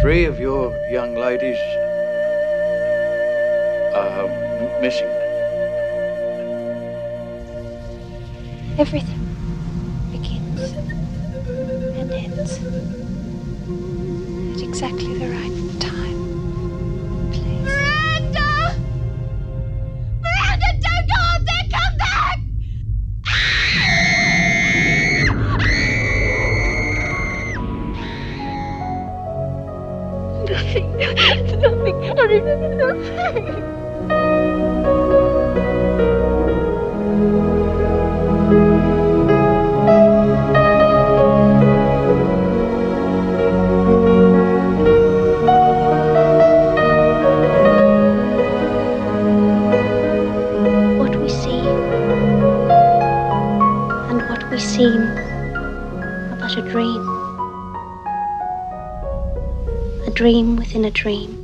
Three of your young ladies are missing. Everything begins and ends at exactly the right time. Dream within a dream.